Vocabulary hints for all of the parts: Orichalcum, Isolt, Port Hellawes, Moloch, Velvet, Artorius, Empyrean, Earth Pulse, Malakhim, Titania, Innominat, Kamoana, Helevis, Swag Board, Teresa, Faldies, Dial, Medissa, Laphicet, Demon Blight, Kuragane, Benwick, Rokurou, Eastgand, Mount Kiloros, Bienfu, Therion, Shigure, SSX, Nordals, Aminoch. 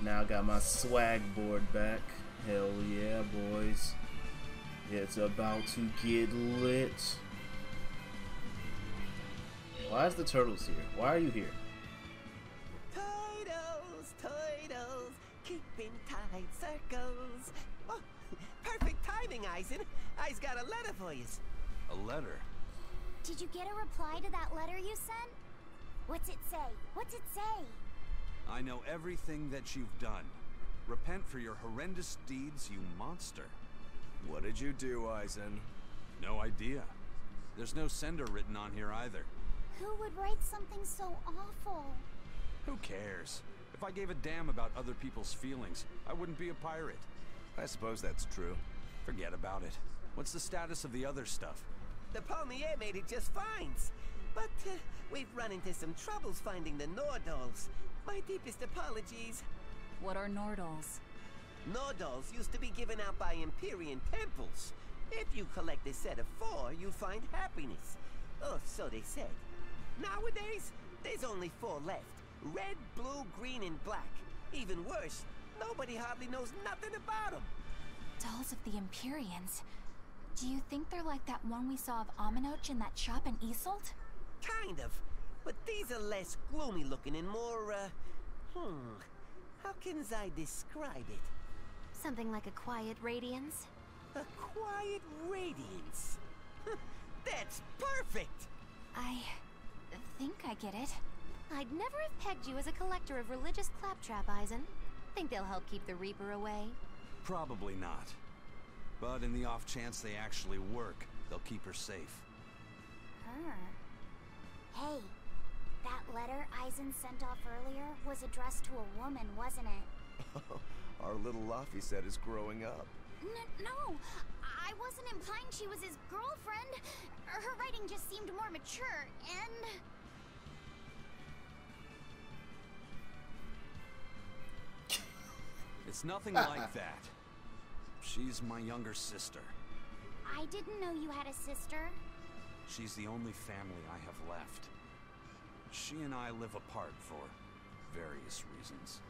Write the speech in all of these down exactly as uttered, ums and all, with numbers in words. Now I got my swag board back. Hell yeah, boys. It's about to get lit. Why is the turtles here? Why are you here? Turtles, turtles, keeping tight circles. Oh, perfect timing, Eizen. I's got a letter for you. A letter? Did you get a reply to that letter you sent? What's it say? What's it say? I know everything that you've done. Repent for your horrendous deeds, you monster. What did you do, Eizen? No idea. There's no sender written on here either. Who would write something so awful? Who cares? If I gave a damn about other people's feelings, I wouldn't be a pirate. I suppose that's true. Forget about it. What's the status of the other stuff? The Palmier made it just fine. But uh, we've run into some troubles finding the Nordals. My deepest apologies. What are Nordals? Nordals used to be given out by Empyrean temples. If you collect a set of four, you find happiness. Oh, so they said. Nowadays, there's only four left. Red, blue, green, and black. Even worse, nobody hardly knows nothing about them. Dolls of the Empyreans? Do you think they're like that one we saw of Aminoch in that shop in Isolt? Kind of. But these are less gloomy looking and more, uh... Hmm... How can I describe it? Something like a quiet radiance? A quiet radiance? That's perfect! I... think I get it. I'd never have pegged you as a collector of religious claptrap, Eizen. Think they'll help keep the Reaper away? Probably not. But in the off chance they actually work, they'll keep her safe. Her? Hey, that letter Eizen sent off earlier was addressed to a woman, wasn't it? Our little Laphicet is growing up. N no, I wasn't implying she was his girlfriend. Her writing just seemed more mature, and... It's nothing like that. She's my younger sister. I didn't know you had a sister. She's the only family I have left. She and I live apart for various reasons.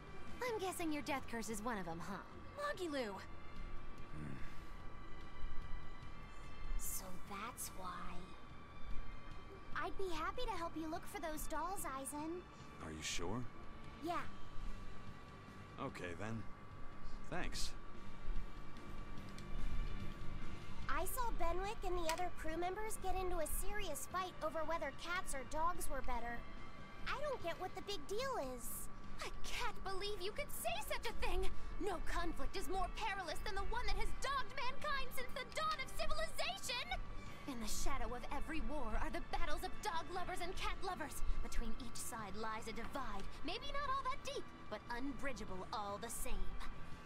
I'm guessing your death curse is one of them, huh? Magilou! Hmm. So that's why. I'd be happy to help you look for those dolls, Eizen. Are you sure? Yeah. Okay, then. Thanks. I saw Benwick and the other crew members get into a serious fight over whether cats or dogs were better. I don't get what the big deal is. I can't believe you could say such a thing! No conflict is more perilous than the one that has dogged mankind since the dawn of civilization! In the shadow of every war are the battles of dog lovers and cat lovers. Between each side lies a divide, maybe not all that deep, but unbridgeable all the same.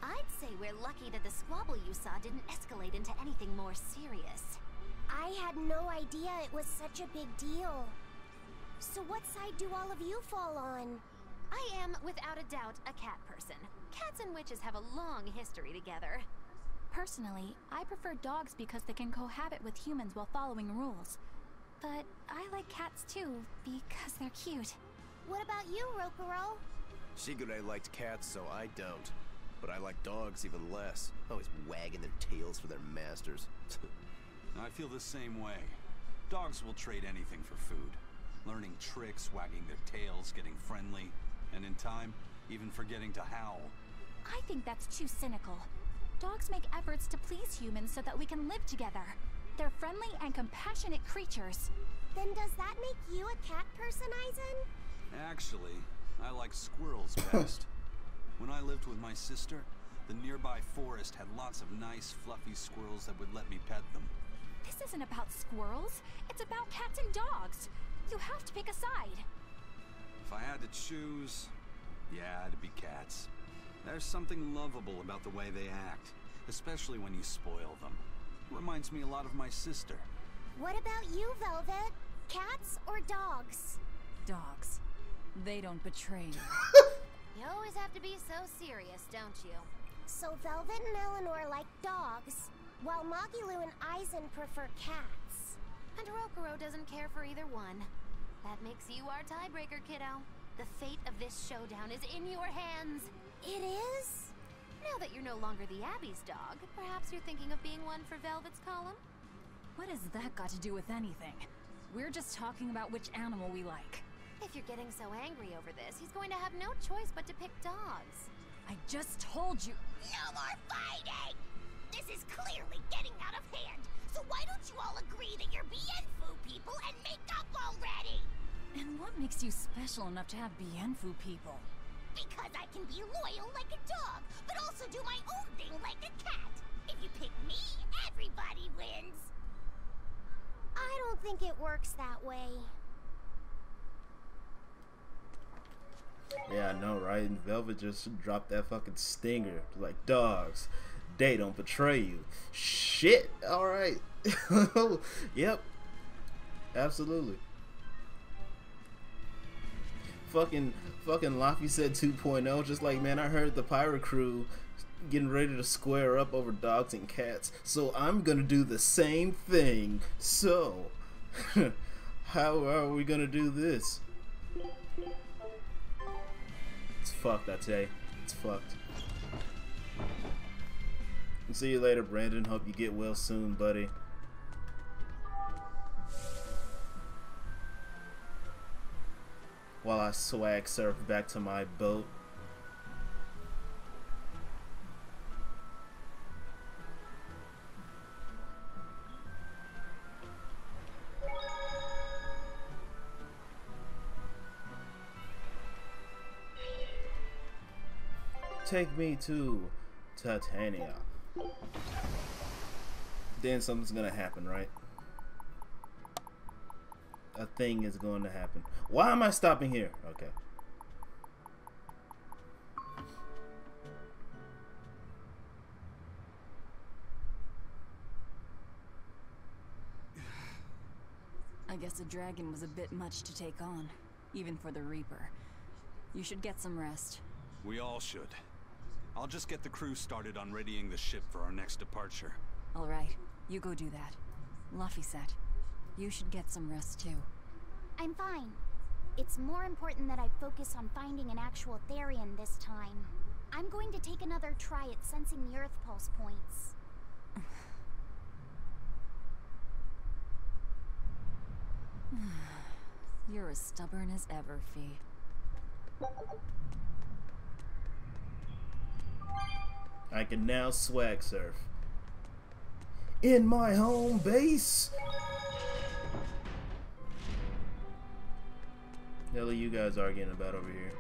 I'd say we're lucky that the squabble you saw didn't escalate into anything more serious. I had no idea it was such a big deal. So what side do all of you fall on? I am, without a doubt, a cat person. Cats and witches have a long history together. Personally, I prefer dogs because they can cohabit with humans while following rules. But I like cats too, because they're cute. What about you, Rokurou? Shigure liked cats, so I don't. But I like dogs even less. Always wagging their tails for their masters. I feel the same way. Dogs will trade anything for food. Learning tricks, wagging their tails, getting friendly, and in time, even forgetting to howl. I think that's too cynical. Dogs make efforts to please humans so that we can live together. They're friendly and compassionate creatures. Then does that make you a cat person, Eizen? Actually, I like squirrels best. When I lived with my sister, the nearby forest had lots of nice, fluffy squirrels that would let me pet them. This isn't about squirrels. It's about cats and dogs. You have to pick a side. If I had to choose, yeah, it'd be cats. There's something lovable about the way they act, especially when you spoil them. Reminds me a lot of my sister. What about you, Velvet? Cats or dogs? Dogs. They don't betray you. You always have to be so serious, don't you? So Velvet and Eleanor like dogs, while Magilou and Eizen prefer cats. And Rokurou doesn't care for either one. That makes you our tiebreaker, kiddo. The fate of this showdown is in your hands. It is? Now that you're no longer the Abbey's dog, perhaps you're thinking of being one for Velvet's column? What has that got to do with anything? We're just talking about which animal we like. If you're getting so angry over this, he's going to have no choice but to pick dogs. I just told you— No more fighting! This is clearly getting out of hand, so why don't you all agree that you're Bienfu people and make up already? And what makes you special enough to have Bienfu people? Because I can be loyal like a dog, but also do my own thing like a cat. If you pick me, everybody wins. I don't think it works that way. Yeah, I know, right? And Velvet just dropped that fucking stinger. Like, dogs, they don't betray you. Shit. All right. Yep. Absolutely. Fucking, fucking Laphicet two point oh. Just like, man, I heard the pirate crew getting ready to square up over dogs and cats, so I'm gonna do the same thing. So, how are we gonna do this? It's fucked, I tell you. It's fucked. See you later, Brandon. Hope you get well soon, buddy. While I swag surf back to my boat. Take me to Titania. Then something's gonna happen, right? A thing is going to happen. Why am I stopping here? Okay. I guess a dragon was a bit much to take on, even for the Reaper. You should get some rest. We all should. I'll just get the crew started on readying the ship for our next departure. All right, you go do that. Laphicet, you should get some rest too. I'm fine. It's more important that I focus on finding an actual Therion this time. I'm going to take another try at sensing the Earth Pulse points. You're as stubborn as ever, Fee. I can now swag surf. In my home base! The hell are you guys arguing about over here?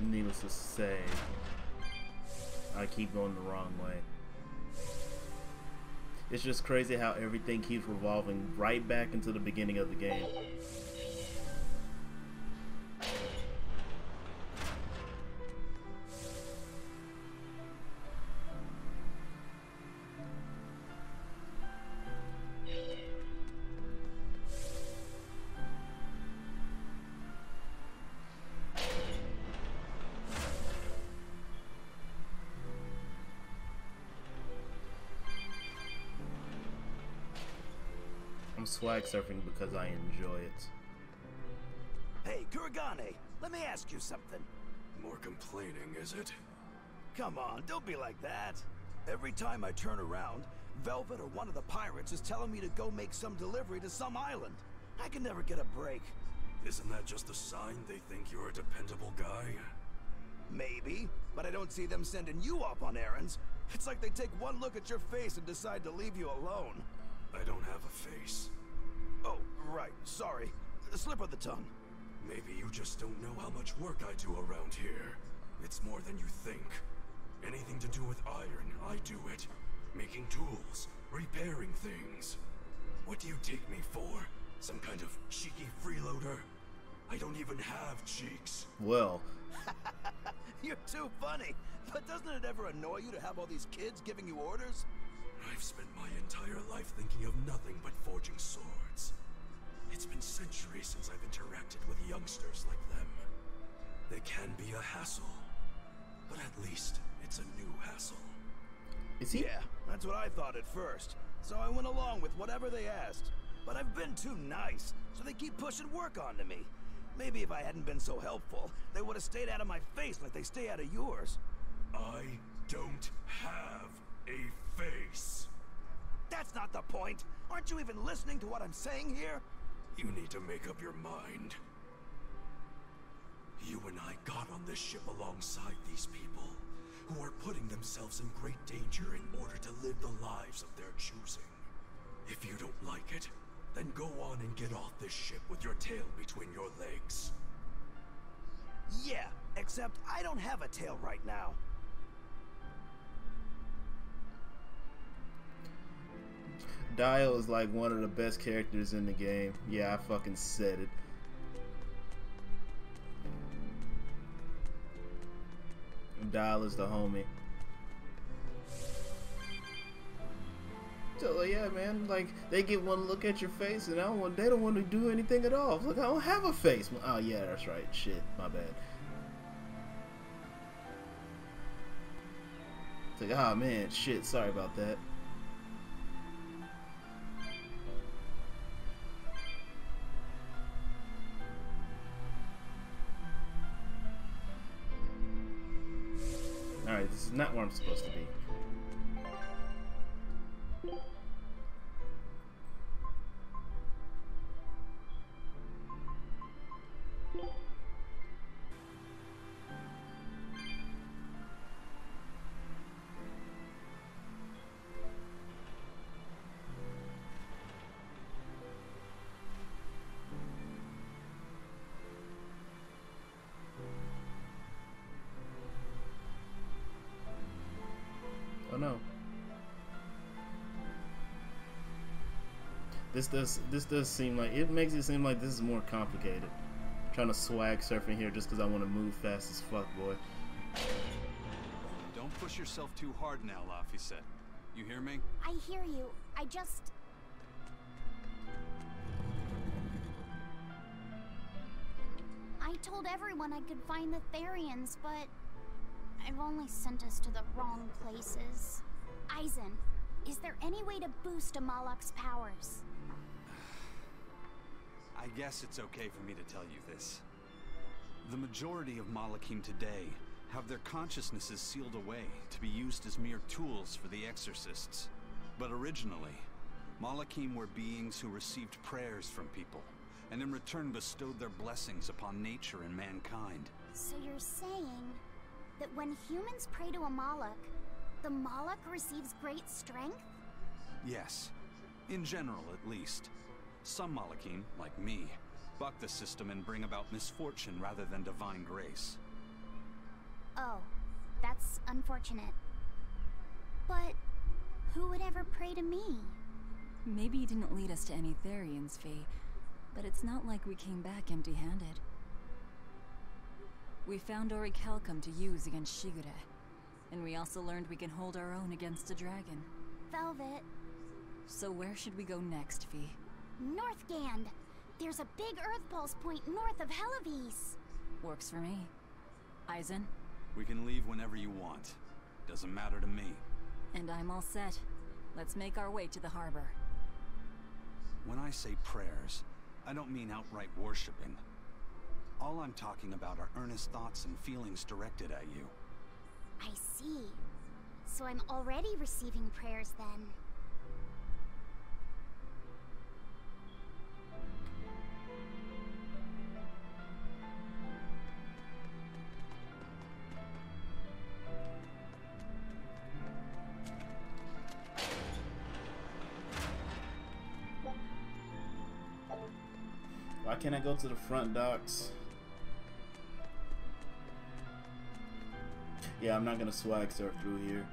Needless to say, I keep going the wrong way. It's just crazy how everything keeps revolving right back into the beginning of the game. Swag surfing because I enjoy it. Hey, Kuragane, let me ask you something. More complaining, is it? Come on, don't be like that. Every time I turn around, Velvet or one of the pirates is telling me to go make some delivery to some island. I can never get a break. Isn't that just a sign they think you're a dependable guy? Maybe, but I don't see them sending you up on errands. It's like they take one look at your face and decide to leave you alone. I don't have a face. Oh, right, sorry. A slip of the tongue. Maybe you just don't know how much work I do around here. It's more than you think. Anything to do with iron, I do it. Making tools, repairing things. What do you take me for? Some kind of cheeky freeloader? I don't even have cheeks. Well. You're too funny. But doesn't it ever annoy you to have all these kids giving you orders? I've spent my entire life thinking of nothing but forging swords. It's been centuries since I've interacted with youngsters like them. They can be a hassle, but at least it's a new hassle. Is he? Yeah, that's what I thought at first. So I went along with whatever they asked. But I've been too nice, so they keep pushing work onto me. Maybe if I hadn't been so helpful, they would have stayed out of my face like they stay out of yours. I don't have a face. That's not the point. Aren't you even listening to what I'm saying here? You need to make up your mind. You and I got on this ship alongside these people, who are putting themselves in great danger in order to live the lives of their choosing. If you don't like it, then go on and get off this ship with your tail between your legs. Yeah, except I don't have a tail right now. Dial is like one of the best characters in the game. Yeah, I fucking said it. Dial is the homie. So yeah, man, like they get one look at your face and I don't want, they don't want to do anything at all. Like I don't have a face. Oh yeah, that's right. Shit, my bad. It's like, ah, oh, man, shit, sorry about that. Alright, this is not where I'm supposed to be. This does this does seem like it makes it seem like this is more complicated. I'm trying to swag surfing here just because I want to move fast as fuck, boy. Don't push yourself too hard now, Laphicet. You hear me? I hear you. I just. I told everyone I could find the Therians, but I've only sent us to the wrong places. Eizen, is there any way to boost a Moloch's powers? I guess it's okay for me to tell you this. The majority of Malakhim today have their consciousnesses sealed away to be used as mere tools for the exorcists. But originally, Malakhim were beings who received prayers from people, and in return bestowed their blessings upon nature and mankind. So you're saying that when humans pray to a Moloch, the Moloch receives great strength? Yes. In general, at least. Some Malakhim, like me, buck the system and bring about misfortune rather than divine grace. Oh, that's unfortunate. But who would ever pray to me? Maybe you didn't lead us to any Therians, Faye, but it's not like we came back empty-handed. We found Orichalcum to use against Shigure, and we also learned we can hold our own against a dragon. Velvet. So where should we go next, Faye? Northgand! There's a big Earth Pulse point north of Helevis. Works for me. Eizen? We can leave whenever you want. Doesn't matter to me. And I'm all set. Let's make our way to the harbor. When I say prayers, I don't mean outright worshipping. All I'm talking about are earnest thoughts and feelings directed at you. I see. So I'm already receiving prayers then. Why can't I go to the front docks? Yeah, I'm not gonna swag surf through here.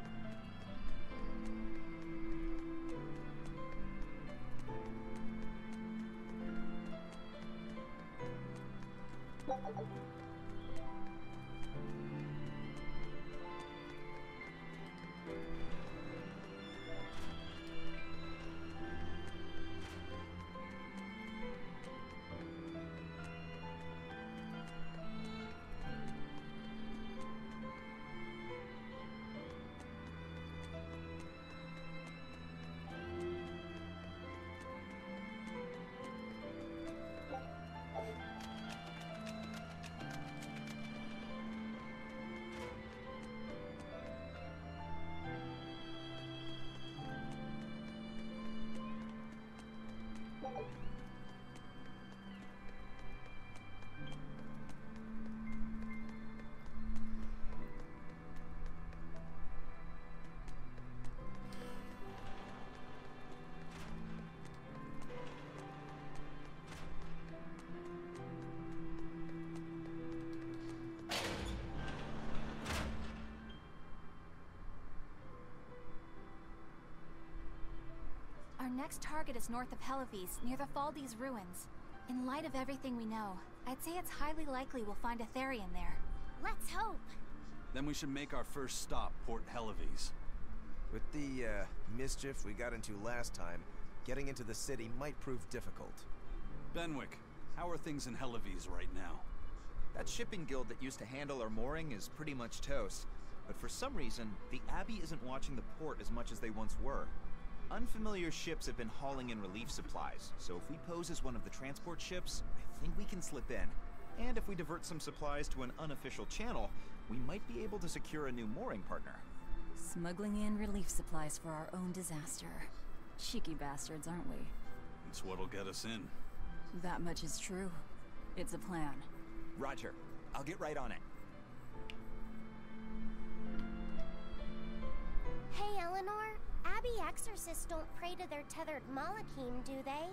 Our next target is north of Helevis, near the Faldies ruins. In light of everything we know, I'd say it's highly likely we'll find a Therion there. Let's hope! Then we should make our first stop, Port Hellawes. With the, uh, mischief we got into last time, getting into the city might prove difficult. Benwick, how are things in Helevis right now? That shipping guild that used to handle our mooring is pretty much toast, but for some reason, the Abbey isn't watching the port as much as they once were. Unfamiliar ships have been hauling in relief supplies, so if we pose as one of the transport ships, I think we can slip in. And if we divert some supplies to an unofficial channel, we might be able to secure a new mooring partner. Smuggling in relief supplies for our own disaster. Cheeky bastards, aren't we? That's what'll get us in. That much is true. It's a plan. Roger. I'll get right on it. Hey, Eleanor. Abbey exorcists don't pray to their tethered Malakhim, do they?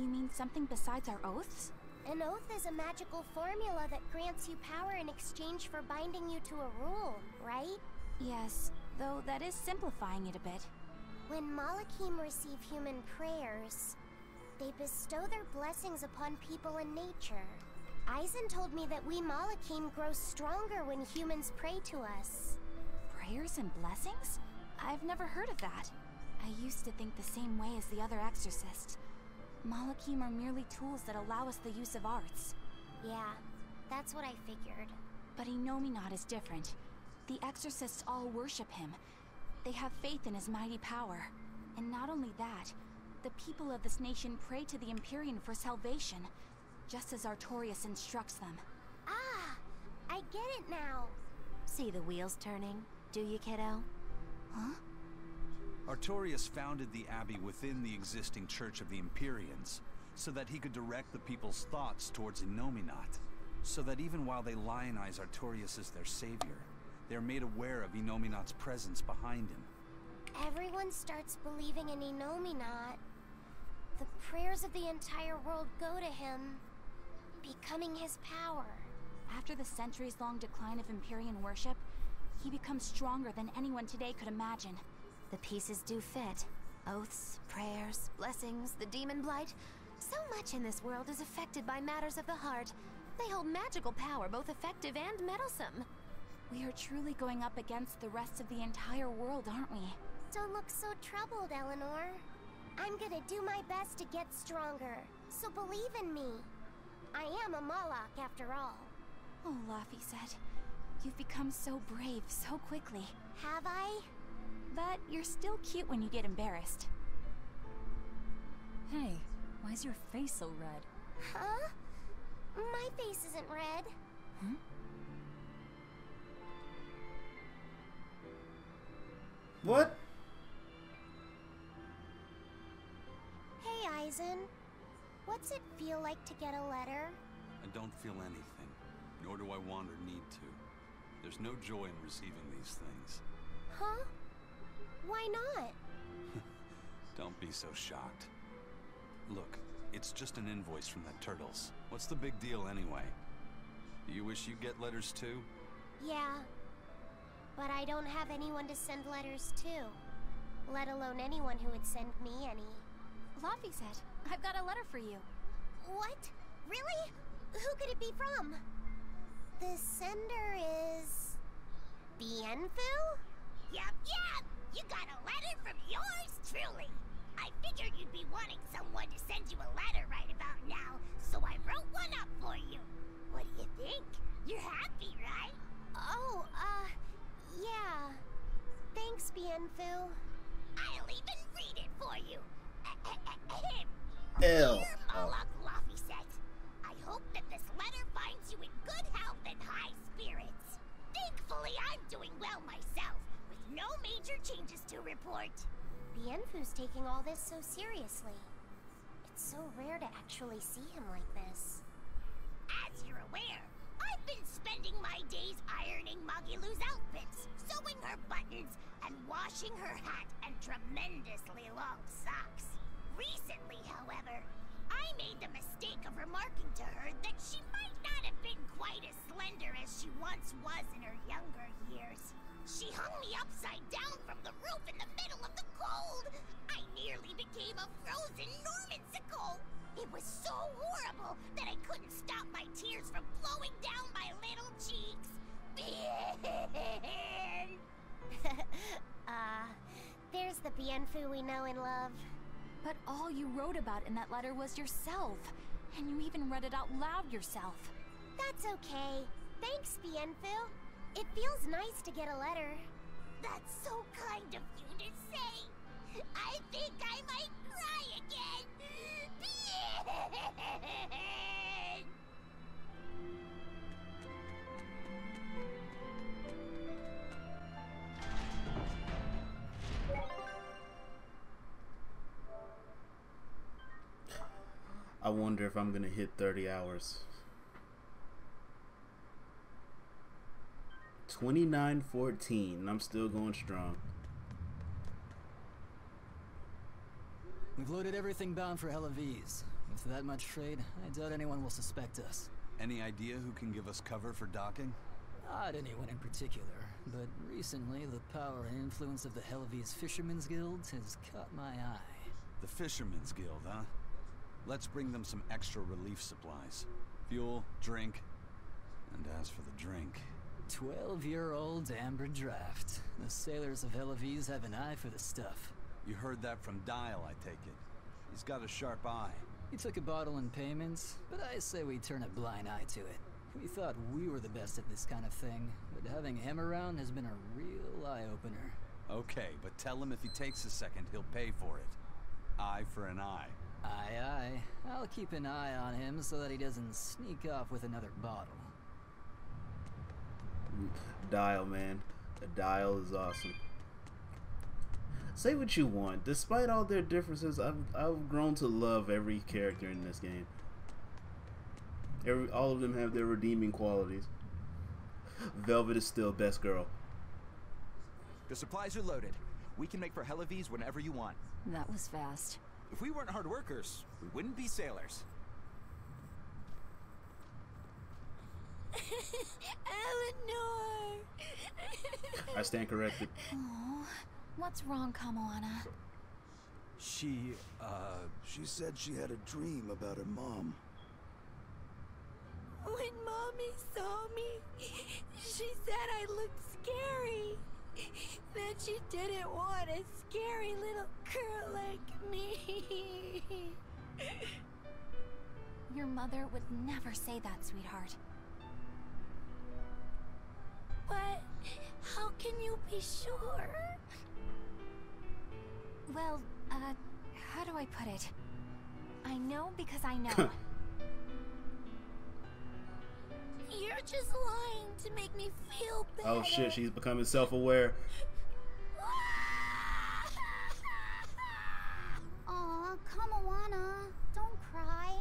You mean something besides our oaths? An oath is a magical formula that grants you power in exchange for binding you to a rule, right? Yes, though that is simplifying it a bit. When Malakhim receive human prayers, they bestow their blessings upon people and nature. Eizen told me that we Malakhim grow stronger when humans pray to us. Prayers and blessings? I've never heard of that. I used to think the same way as the other exorcists. Malakhim are merely tools that allow us the use of arts. Yeah, that's what I figured. But Innominat is different. The exorcists all worship him. They have faith in his mighty power. And not only that, the people of this nation pray to the Empyrean for salvation, just as Artorius instructs them. Ah, I get it now. See the wheels turning, do you, kiddo? Huh? Artorius founded the Abbey within the existing Church of the Empyreans, so that he could direct the people's thoughts towards Innominat, so that even while they lionize Artorius as their savior, they are made aware of Innominat's presence behind him. Everyone starts believing in Innominat. The prayers of the entire world go to him, becoming his power. After the centuries-long decline of Empyrean worship, he becomes stronger than anyone today could imagine. The pieces do fit. Oaths, prayers, blessings, the Demon Blight. So much in this world is affected by matters of the heart. They hold magical power, both effective and meddlesome. We are truly going up against the rest of the entire world, aren't we? Don't look so troubled, Eleanor. I'm gonna do my best to get stronger, so believe in me. I am a Moloch, after all. Oh, Laphicet. You've become so brave so quickly. Have I? But you're still cute when you get embarrassed. Hey, why's your face so red? Huh? My face isn't red. Hmm? What? Hey, Eizen. What's it feel like to get a letter? I don't feel anything, nor do I want or need to. There's no joy in receiving these things. Huh? Why not? Don't be so shocked. Look, It's just an invoice from the Turtles. What's the big deal anyway? Do you wish you get letters too? Yeah, but I don't have anyone to send letters to, let alone anyone who would send me any. Laphicet, I've got a letter for you. What? Really? Who could it be from? The sender is... Bienfu? Yep, yep! You got a letter from yours truly! I figured you'd be wanting someone to send you a letter right about now, so I wrote one up for you. What do you think? You're happy, right? Oh, uh, yeah. Thanks, Bienfu. I'll even read it for you. Dear Moloch Laphicet, I hope that this letter finds you in good health and high spirits. Thankfully, I'm doing well myself, with no major changes to report. Bienfu's taking all this so seriously. It's so rare to actually see him like this. As you're aware, I've been spending my days ironing Magilou's outfits, sewing her buttons, and washing her hat and tremendously long socks. Recently, however, I made the mistake of remarking to her that she might not have been quite as slender as she once was in her younger years. She hung me upside down from the roof in the middle of the cold. I nearly became a frozen Normansicle. It was so horrible that I couldn't stop my tears from flowing down my little cheeks. Ah, uh, there's the Bienfu we know and love. But all you wrote about in that letter was yourself, and you even read it out loud yourself. That's okay. Thanks, Bienfu. It feels nice to get a letter. That's so kind of you to say. I think I might cry again. I wonder if I'm gonna hit thirty hours. twenty-nine fourteen. I'm still going strong. We've loaded everything bound for Helevis. With that much trade, I doubt anyone will suspect us. Any idea who can give us cover for docking? Not anyone in particular, but recently the power and influence of the Helevis Fishermen's Guild has caught my eye. The Fishermen's Guild, huh? Let's bring them some extra relief supplies. Fuel, drink, and as for the drink... twelve-year-old amber draft. The sailors of Helevis have an eye for the stuff. You heard that from Dial, I take it. He's got a sharp eye. He took a bottle in payments, but I say we turn a blind eye to it. We thought we were the best at this kind of thing, but having him around has been a real eye-opener. Okay, but tell him if he takes a second, he'll pay for it. Eye for an eye. Aye, aye. I'll keep an eye on him so that he doesn't sneak off with another bottle. Dial, man. The Dial is awesome. Say what you want. Despite all their differences, I've, I've grown to love every character in this game. Every, all of them have their redeeming qualities. Velvet is still best girl. The supplies are loaded. We can make for Helevis whenever you want. That was fast. If we weren't hard workers, we wouldn't be sailors. Eleanor! I stand corrected. Oh, what's wrong, Kamoana? She, uh... She said she had a dream about her mom. When Mommy saw me, she said I looked scary. That she didn't want a scary little girl like me. Your mother would never say that, sweetheart. But how can you be sure? Well, uh, how do I put it? I know because I know. You're just lying to make me feel better. Oh shit, she's becoming self-aware. Aw, Kamoana, don't cry.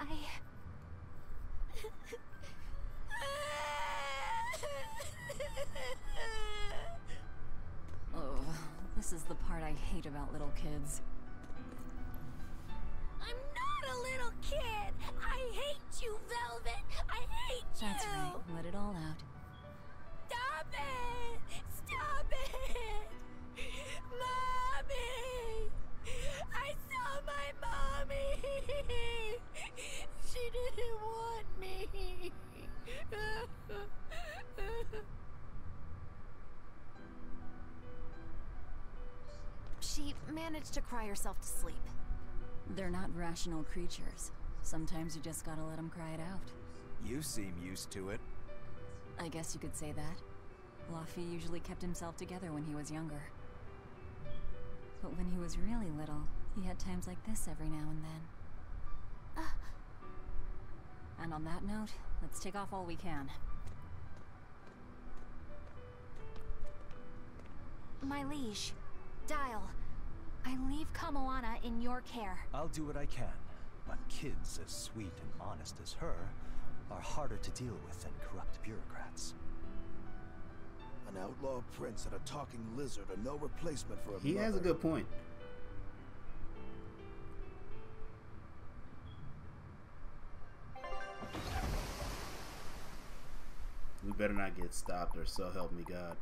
I... Oh, this about little kids. I'm not a little kid! I hate you, Velvet! I hate you! That's right. Let it all out. Stop it! Stop it! Mommy! I saw my mommy! She didn't want me! She managed to cry herself to sleep. They're not rational creatures. Sometimes you just gotta let them cry it out. You seem used to it. I guess you could say that. Laphicet usually kept himself together when he was younger. But when he was really little, he had times like this every now and then. Uh. And on that note, let's take off all we can. My liege, Dial. I leave Kamoana in your care. I'll do what I can, but kids as sweet and honest as her are harder to deal with than corrupt bureaucrats. An outlaw prince and a talking lizard are no replacement for a He mother. Has a good point. We better not get stopped or so help me God.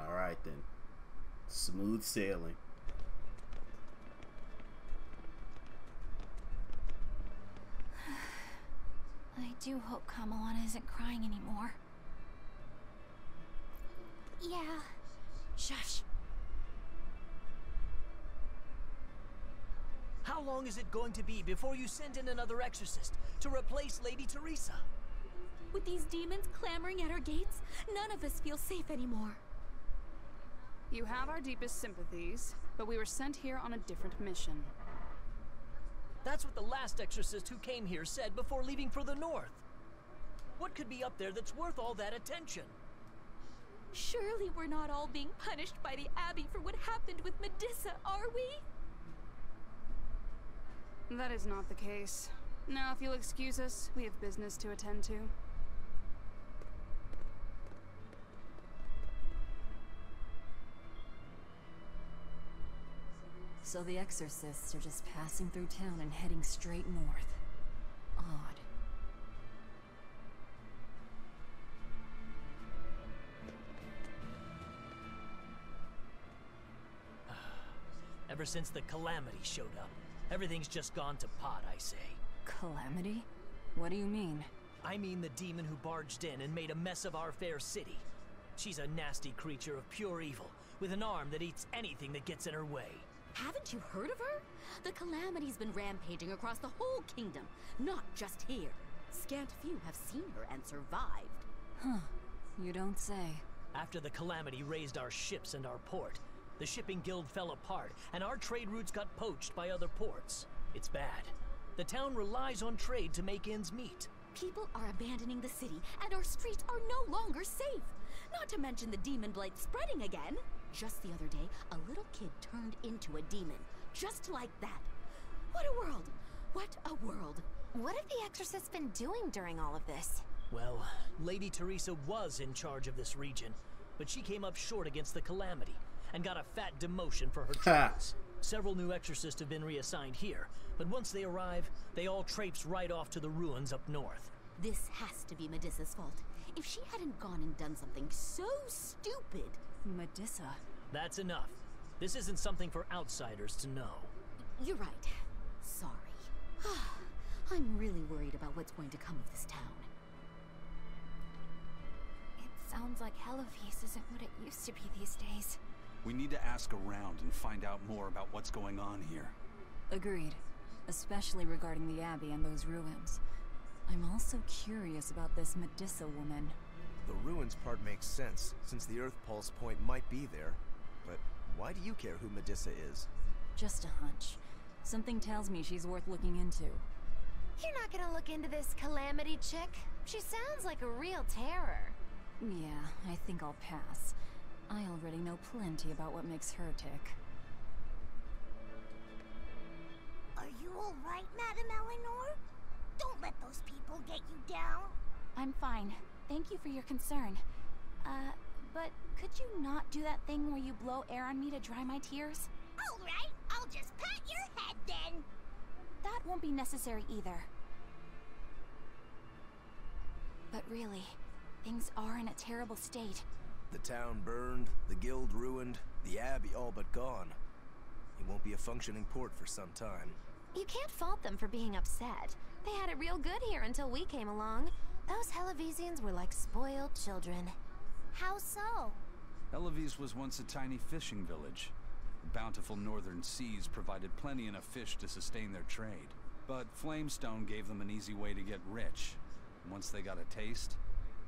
Alright then. Smooth sailing. I do hope Kamoana isn't crying anymore. Yeah. Shush. How long is it going to be before you send in another exorcist to replace Lady Teresa? With these demons clamoring at our gates, none of us feel safe anymore. You have our deepest sympathies, but we were sent here on a different mission. That's what the last exorcist who came here said before leaving for the north. What could be up there that's worth all that attention? Surely we're not all being punished by the Abbey for what happened with Medissa, are we? That is not the case. Now, if you'll excuse us, we have business to attend to. So the exorcists are just passing through town and heading straight north. Odd. Ever since the Calamity showed up, everything's just gone to pot, I say. Calamity? What do you mean? I mean the demon who barged in and made a mess of our fair city. She's a nasty creature of pure evil, with an arm that eats anything that gets in her way. Haven't you heard of her? The Calamity's been rampaging across the whole kingdom, not just here. Scant few have seen her and survived. Huh. You don't say. After the Calamity raised our ships and our port, the shipping guild fell apart, and our trade routes got poached by other ports. It's bad. The town relies on trade to make ends meet. People are abandoning the city, and our streets are no longer safe. Not to mention the Demon Blight spreading again. Just the other day, a little kid turned into a demon. Just like that. What a world! What a world! What have the exorcists been doing during all of this? Well, Lady Teresa was in charge of this region, but she came up short against the Calamity, and got a fat demotion for her troubles. Several new exorcists have been reassigned here, but once they arrive, they all traipse right off to the ruins up north. This has to be Medissa's fault. If she hadn't gone and done something so stupid... Medissa. That's enough. This isn't something for outsiders to know. You're right. Sorry. I'm really worried about what's going to come of this town. It sounds like Helevis isn't what it used to be these days. We need to ask around and find out more about what's going on here. Agreed. Especially regarding the Abbey and those ruins. I'm also curious about this Medissa woman. The ruins part makes sense, since the Earth Pulse point might be there. But why do you care who Medissa is? Just a hunch. Something tells me she's worth looking into. You're not gonna look into this Calamity chick? She sounds like a real terror. Yeah, I think I'll pass. I already know plenty about what makes her tick. Are you alright, Madam Eleanor? Don't let those people get you down. I'm fine. Thank you for your concern. Uh, but could you not do that thing where you blow air on me to dry my tears? All right, I'll just pat your head then. That won't be necessary either. But really, things are in a terrible state. The town burned, the guild ruined, the abbey all but gone. It won't be a functioning port for some time. You can't fault them for being upset. They had it real good here until we came along. Those Helevesians were like spoiled children. How so? Helevis was once a tiny fishing village. The bountiful northern seas provided plenty enough fish to sustain their trade. But Flamestone gave them an easy way to get rich. Once they got a taste,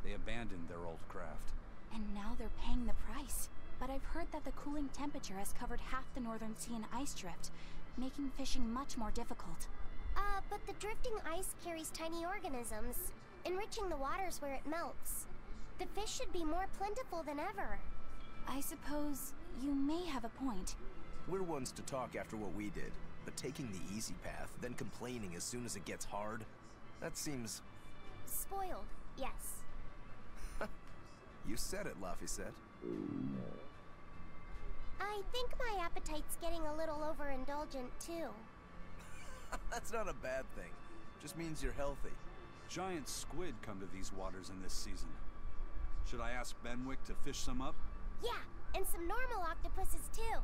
they abandoned their old craft. And now they're paying the price. But I've heard that the cooling temperature has covered half the northern sea in ice drift, making fishing much more difficult. Uh, but the drifting ice carries tiny organisms, enriching the waters where it melts. The fish should be more plentiful than ever. I suppose you may have a point. We're ones to talk after what we did, but taking the easy path, then complaining as soon as it gets hard, that seems... spoiled, yes. You said it, Laphicet. I think my appetite's getting a little overindulgent, too. That's not a bad thing. Just means you're healthy. Giant squid come to these waters in this season. Should I ask Benwick to fish some up? Yeah, and some normal octopuses, too.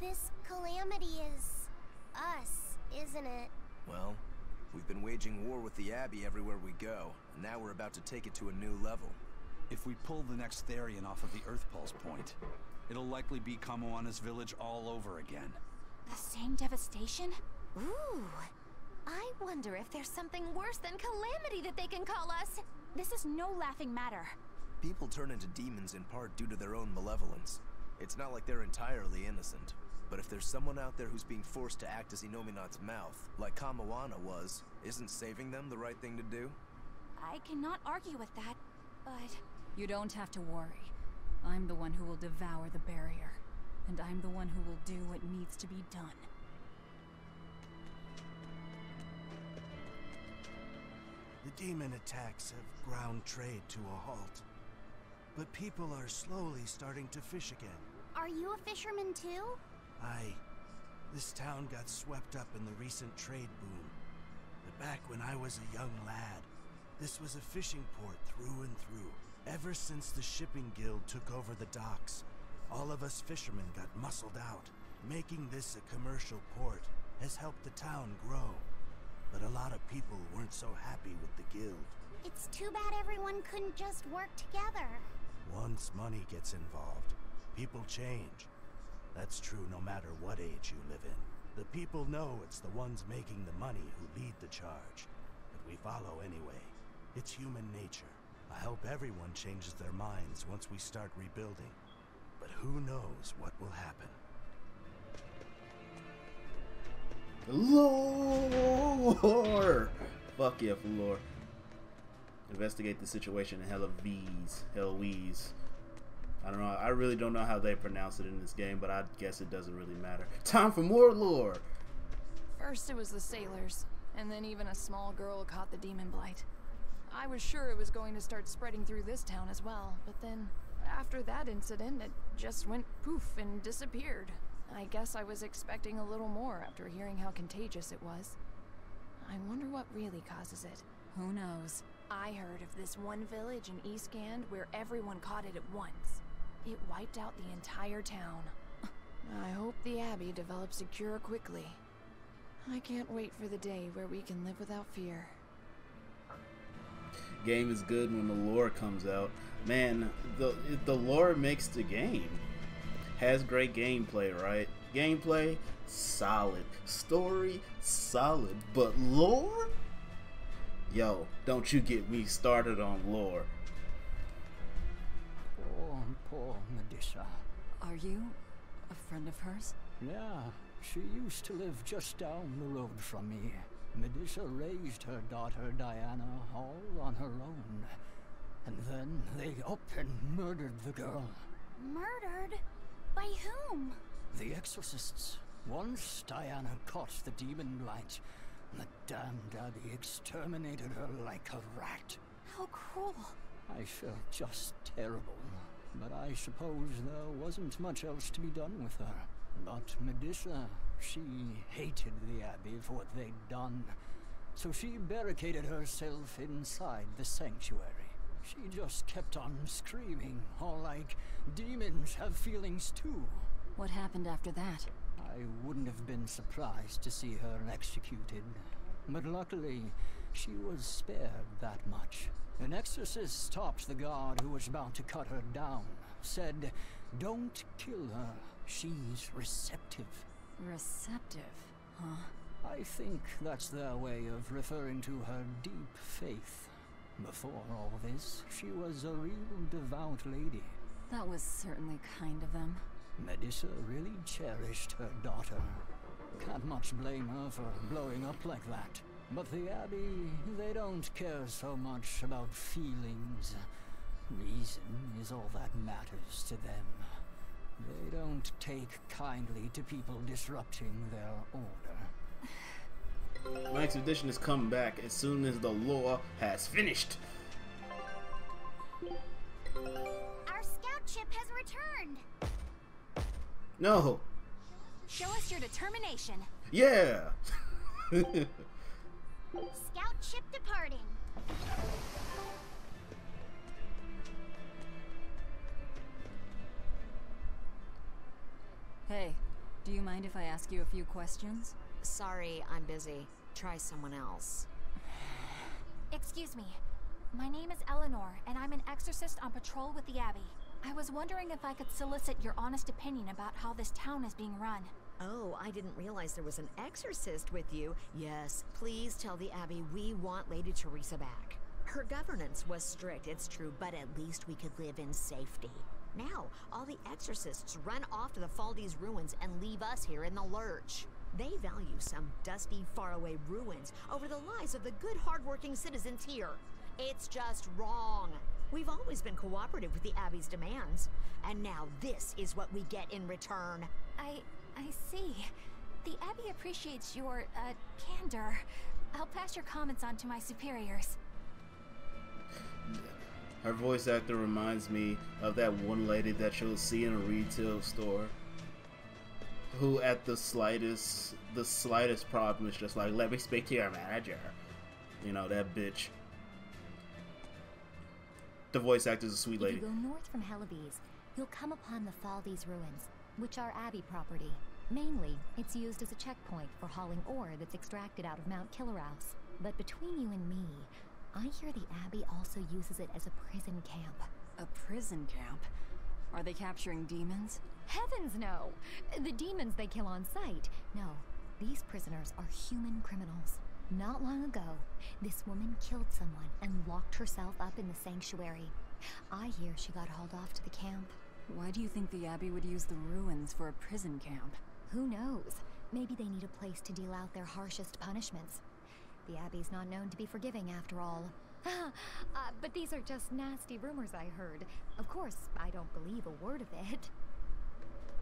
This calamity is... us, isn't it? Well, we've been waging war with the Abbey everywhere we go, and now we're about to take it to a new level. If we pull the next Therion off of the Earth Pulse point, it'll likely be Kamoana's village all over again. The same devastation? Ooh! I wonder if there's something worse than calamity that they can call us! This is no laughing matter. People turn into demons in part due to their own malevolence. It's not like they're entirely innocent. But if there's someone out there who's being forced to act as Innominat's mouth, like Kamoana was, isn't saving them the right thing to do? I cannot argue with that, but... You don't have to worry. I'm the one who will devour the barrier. And I'm the one who will do what needs to be done. The demon attacks have ground trade to a halt. But people are slowly starting to fish again. Are you a fisherman too? Aye. This town got swept up in the recent trade boom. But back when I was a young lad, this was a fishing port through and through. Ever since the shipping guild took over the docks, all of us fishermen got muscled out. Making this a commercial port has helped the town grow. But a lot of people weren't so happy with the guild. It's too bad everyone couldn't just work together. Once money gets involved, people change. That's true no matter what age you live in. The people know it's the ones making the money who lead the charge. But we follow anyway. It's human nature. I hope everyone changes their minds once we start rebuilding. But who knows what will happen. Lore! Fuck yeah, lore. Investigate the situation in Helevis. Helevis. I don't know. I really don't know how they pronounce it in this game, but I guess it doesn't really matter. Time for more lore! First it was the sailors, and then even a small girl caught the Demon Blight. I was sure it was going to start spreading through this town as well, but then after that incident, it just went poof and disappeared. I guess I was expecting a little more after hearing how contagious it was. I wonder what really causes it. Who knows? I heard of this one village in Eastgand where everyone caught it at once. It wiped out the entire town. I hope the Abbey develops a cure quickly. I can't wait for the day where we can live without fear. Game is good when the lore comes out. Man, the, the lore makes the game. Has great gameplay, right? Gameplay, solid. Story, solid. But lore? Yo, don't you get me started on lore. Poor, poor Medissa. Are you a friend of hers? Yeah, she used to live just down the road from me. Medissa raised her daughter Diana all on her own. And then they up and murdered the girl. Murdered? By whom? The exorcists. Once Diana caught the Demon Blight, The damned abbey exterminated her like a rat. How cruel. I felt just terrible. But I suppose there wasn't much else to be done with her. But Medissa, she hated the abbey for what they'd done. So she barricaded herself inside the sanctuary. She just kept on screaming, all like, demons have feelings too. What happened after that? I wouldn't have been surprised to see her executed. But luckily, she was spared that much. An exorcist stopped the guard who was about to cut her down. Said, don't kill her. She's receptive. Receptive? Huh? I think that's their way of referring to her deep faith. Before all this, she was a real devout lady. That was certainly kind of them. Medissa really cherished her daughter. Can't much blame her for blowing up like that. But the abbey, they don't care so much about feelings. Reason is all that matters to them. They don't take kindly to people disrupting their order. My expedition is coming back as soon as the lore has finished. Our scout ship has returned. No. Show us your determination. Yeah. Scout ship departing. Hey, do you mind if I ask you a few questions? Sorry, I'm busy. Try someone else. Excuse me. My name is Eleanor, and I'm an exorcist on patrol with the Abbey. I was wondering if I could solicit your honest opinion about how this town is being run. Oh, I didn't realize there was an exorcist with you. Yes, please tell the Abbey we want Lady Teresa back. Her governance was strict, it's true, but at least we could live in safety. Now, all the exorcists run off to the Faldies ruins and leave us here in the lurch. They value some dusty, faraway ruins over the lives of the good, hardworking citizens here. It's just wrong. We've always been cooperative with the Abbey's demands, and now this is what we get in return. I... I see. The Abbey appreciates your, uh, candor. I'll pass your comments on to my superiors. Her voice actor reminds me of that one lady that you'll see in a retail store, who at the slightest, the slightest problem is just like, let me speak to your manager. You know, that bitch. The voice actor is a sweet lady. If you go north from Helevis, you'll come upon the Faldies ruins, which are Abbey property. Mainly, it's used as a checkpoint for hauling ore that's extracted out of Mount Kiloros. But between you and me, I hear the Abbey also uses it as a prison camp. A prison camp? Are they capturing demons? Heavens no! The demons they kill on sight. No, these prisoners are human criminals. Not long ago, this woman killed someone and locked herself up in the sanctuary. I hear she got hauled off to the camp. Why do you think the Abbey would use the ruins for a prison camp? Who knows? Maybe they need a place to deal out their harshest punishments. The Abbey's not known to be forgiving after all. uh, but these are just nasty rumors I heard. Of course, I don't believe a word of it.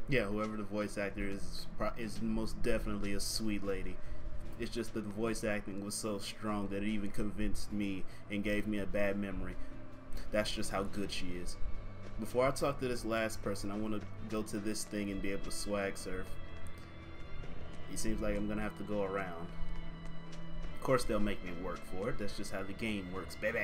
Yeah, whoever the voice actor is, is most definitely a sweet lady. It's just that the voice acting was so strong that it even convinced me and gave me a bad memory. That's just how good she is. Before I talk to this last person, I want to go to this thing and be able to swag surf. It seems like I'm going to have to go around. Of course they'll make me work for it. That's just how the game works, baby.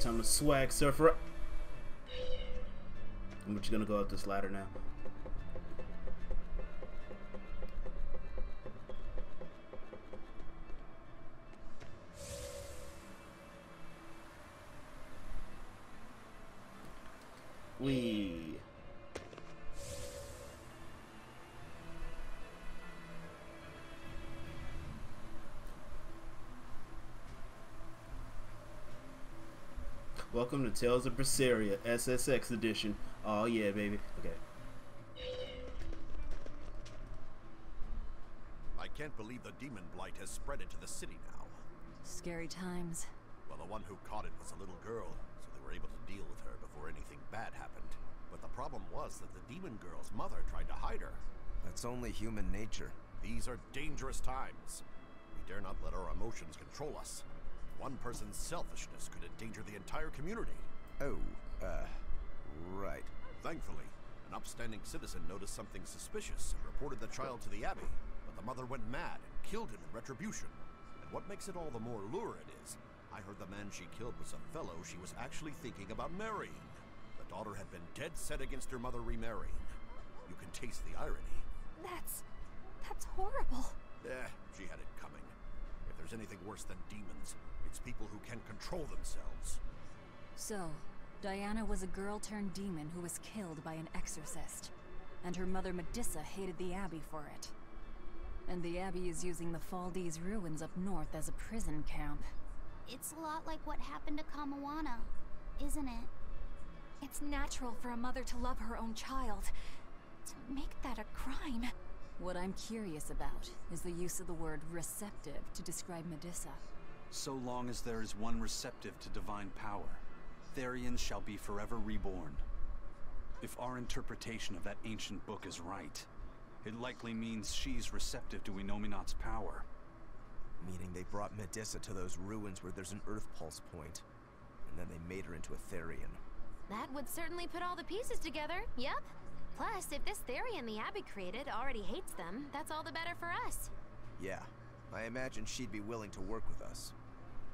So I'm a swag surfer. I'm just gonna go up this ladder now. We Welcome to Tales of Berseria, S S X edition. Oh yeah, baby. Okay. I can't believe the Demon Blight has spread into the city now. Scary times. Well, the one who caught it was a little girl, so they were able to deal with her before anything bad happened. But the problem was that the demon girl's mother tried to hide her. That's only human nature. These are dangerous times. We dare not let our emotions control us. One person's selfishness could endanger the entire community. Oh, uh, right. Thankfully, an upstanding citizen noticed something suspicious and reported the child to the abbey, but the mother went mad and killed him in retribution. And what makes it all the more lurid is, I heard the man she killed was a fellow she was actually thinking about marrying. The daughter had been dead set against her mother remarrying. You can taste the irony. That's... that's horrible. Eh, she had it coming. If there's anything worse than demons, it's people who can't control themselves. So, Diana was a girl-turned-demon who was killed by an exorcist. And her mother Medissa hated the abbey for it. And the abbey is using the Faldies ruins up north as a prison camp. It's a lot like what happened to Kamoana, isn't it? It's natural for a mother to love her own child. To make that a crime. What I'm curious about is the use of the word receptive to describe Medissa. So long as there is one receptive to divine power, Therion shall be forever reborn. If our interpretation of that ancient book is right, it likely means she's receptive to Innominat's power. Meaning they brought Medissa to those ruins where there's an Earth Pulse point, and then they made her into a Therion. That would certainly put all the pieces together, yep. Plus, if this Therion the Abbey created already hates them, that's all the better for us. Yeah. I imagine she'd be willing to work with us.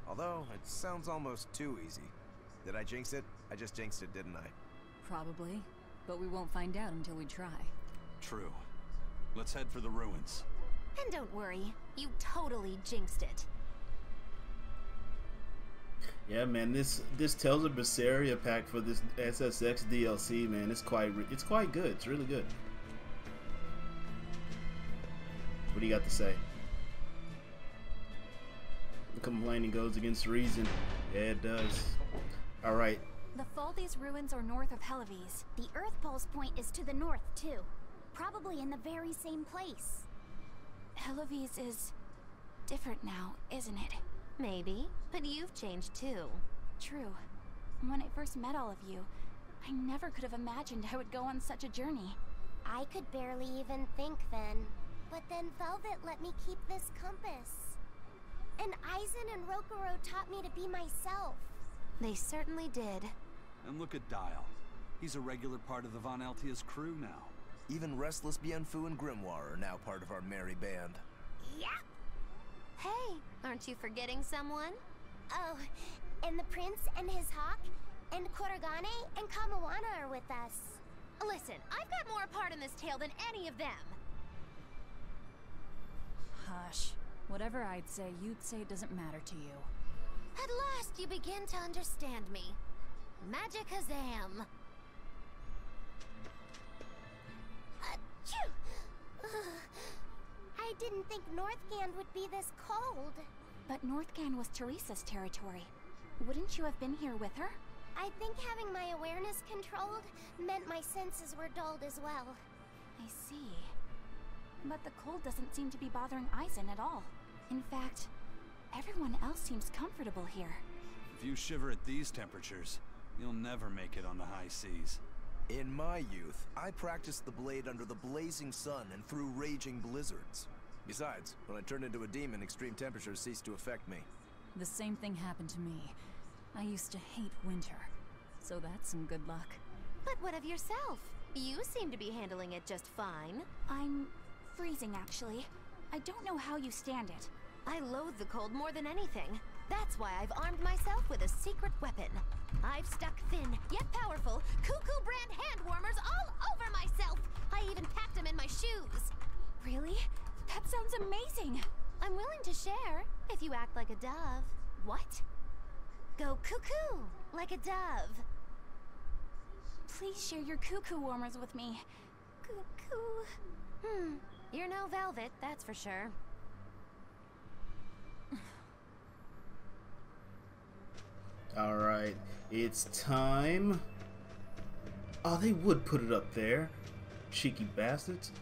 Although, it sounds almost too easy. Did I jinx it? I just jinxed it, didn't I? Probably. But we won't find out until we try. True. Let's head for the ruins. And don't worry. You totally jinxed it. Yeah, man, this this Tales of Berseria pack for this S S X D L C, man, it's quite it's quite good. It's really good. What do you got to say? The complaining goes against reason. Yeah, it does. All right. The Faldies ruins are north of Helevis. The Earth Pulse point is to the north too, probably in the very same place. Helevis is different now, isn't it? Maybe, but you've changed too. True. When I first met all of you, I never could have imagined I would go on such a journey. I could barely even think then. But then Velvet let me keep this compass. And Eizen and Rokurou taught me to be myself. They certainly did. And look at Dial. He's a regular part of the Von Altia's crew now. Even Restless Bienfu and Grimoire are now part of our merry band. Yep. Hey, aren't you forgetting someone? Oh, and the prince and his hawk, and Korogane and Kamoana are with us. Listen, I've got more part in this tale than any of them. Hush. Whatever I'd say, you'd say it doesn't matter to you. At last you begin to understand me. Magic Hazam. Achoo! I didn't think Northgand would be this cold. But Northgand was Teresa's territory. Wouldn't you have been here with her? I think having my awareness controlled meant my senses were dulled as well. I see. But the cold doesn't seem to be bothering Eizen at all. In fact, everyone else seems comfortable here. If you shiver at these temperatures, you'll never make it on the high seas. In my youth, I practiced the blade under the blazing sun and through raging blizzards. Besides, when I turned into a demon, extreme temperatures ceased to affect me. The same thing happened to me. I used to hate winter, so that's some good luck. But what of yourself? You seem to be handling it just fine. I'm freezing, actually. I don't know how you stand it. I loathe the cold more than anything. That's why I've armed myself with a secret weapon. I've stuck thin, yet powerful, Cuckoo brand hand warmers all over myself! I even packed them in my shoes! Really? That sounds amazing! I'm willing to share, if you act like a dove. What? Go cuckoo, like a dove. Please share your cuckoo warmers with me. Cuckoo... Hmm, you're no Velvet, that's for sure. Alright, it's time. Oh, they would put it up there. Cheeky bastards.